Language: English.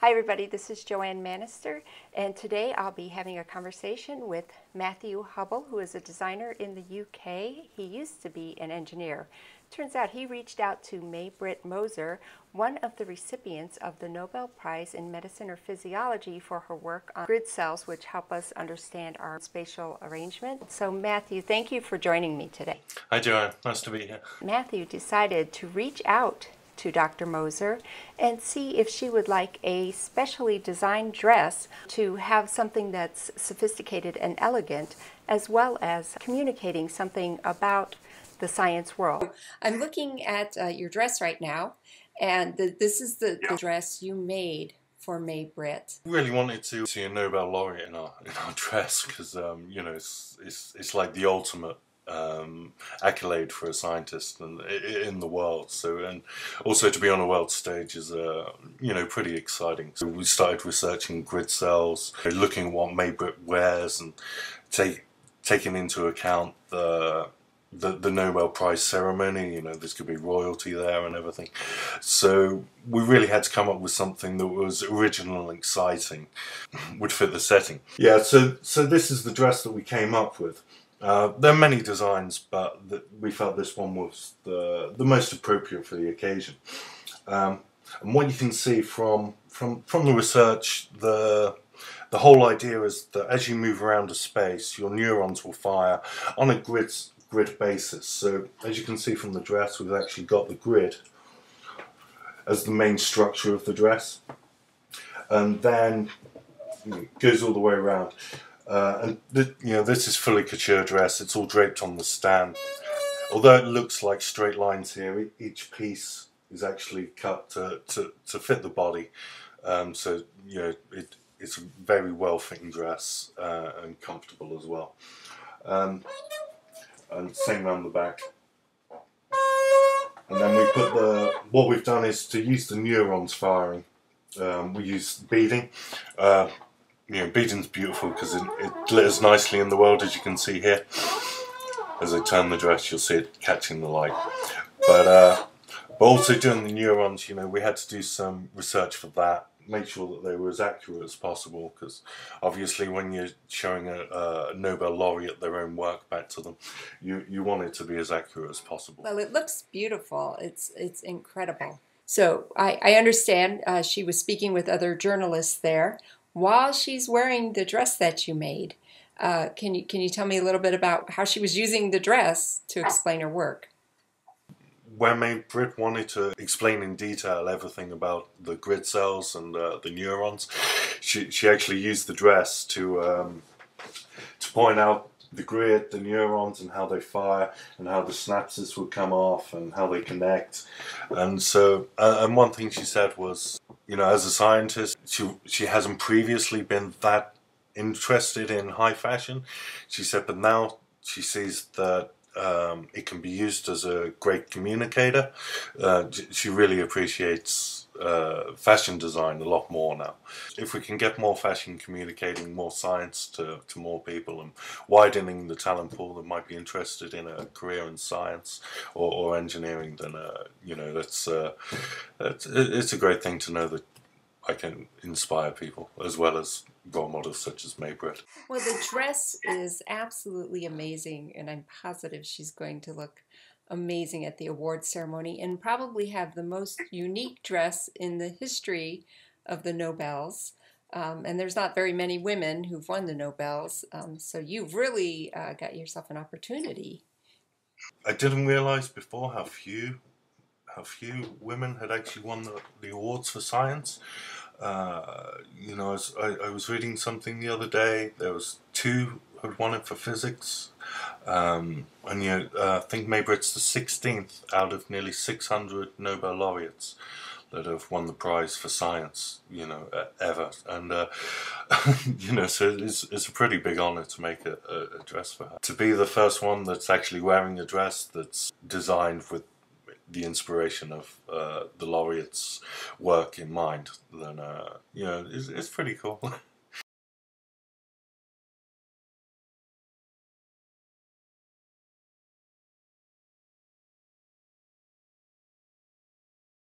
Hi everybody, this is Joanne Manaster, and today I'll be having a conversation with Matthew Hubble, who is a designer in the UK. He used to be an engineer. Turns out he reached out to May Britt Moser, one of the recipients of the Nobel Prize in Medicine or Physiology, for her work on grid cells, which help us understand our spatial arrangement. So Matthew, thank you for joining me today. Hi Joanne, nice to be here. Matthew decided to reach out to Dr. Moser and see if she would like a specially designed dress to have something that's sophisticated and elegant, as well as communicating something about the science world. I'm looking at your dress right now, and this is the dress you made for May Britt. We really wanted to see a Nobel laureate in our dress, because you know, it's like the ultimate accolade for a scientist in the world. So, and also to be on a world stage is you know, pretty exciting. So we started researching grid cells, looking at what May Britt wears, and taking into account the Nobel Prize ceremony. You know, this could be royalty there and everything. So we really had to come up with something that was original and exciting, would fit the setting. Yeah. So this is the dress that we came up with. There are many designs, but we felt this one was the most appropriate for the occasion. And what you can see from the research, the whole idea is that as you move around a space, your neurons will fire on a grid basis. So as you can see from the dress, we've actually got the grid as the main structure of the dress, and then it goes all the way around. And you know, this is fully couture dress. It's all draped on the stand. Although it looks like straight lines here, each piece is actually cut to fit the body. So you know, it's a very well-fitting dress and comfortable as well. And same around the back. And then we put what we've done is to use the neurons firing. We use beading. You know, beading's beautiful because it glitters nicely in the world, as you can see here. As I turn the dress, you'll see it catching the light. But also doing the neurons, you know, we had to do some research for that, make sure that they were as accurate as possible, because obviously when you're showing a Nobel laureate their own work back to them, you want it to be as accurate as possible. Well, it looks beautiful. It's incredible. So I understand she was speaking with other journalists there while she's wearing the dress that you made. Can you tell me a little bit about how she was using the dress to explain her work? When May Britt wanted to explain in detail everything about the grid cells and the neurons, she actually used the dress to point out the grid, the neurons, and how they fire, and how the synapses would come off, and how they connect. And so, and one thing she said was, you know, as a scientist, she hasn't previously been that interested in high fashion. She said, but now she sees that it can be used as a great communicator. She really appreciates fashion design a lot more now. If we can get more fashion communicating more science to more people, and widening the talent pool that might be interested in a career in science or engineering, then you know, it's a great thing to know that I can inspire people, as well as role models such as May Britt. Well, the dress is absolutely amazing, and I'm positive she's going to look amazing at the awards ceremony, and probably have the most unique dress in the history of the Nobels. And there's not very many women who've won the Nobels, so you've really got yourself an opportunity. I didn't realize before how few women had actually won the awards for science. You know, I was reading something the other day. There was 2 who had won it for physics, and you know, I think May Britt's the 16th out of nearly 600 Nobel laureates that have won the prize for science, you know, ever. And you know, so it's a pretty big honor to make a dress for her. To be the first one that's actually wearing a dress that's designed with the inspiration of the laureate's work in mind, then you know, it's pretty cool.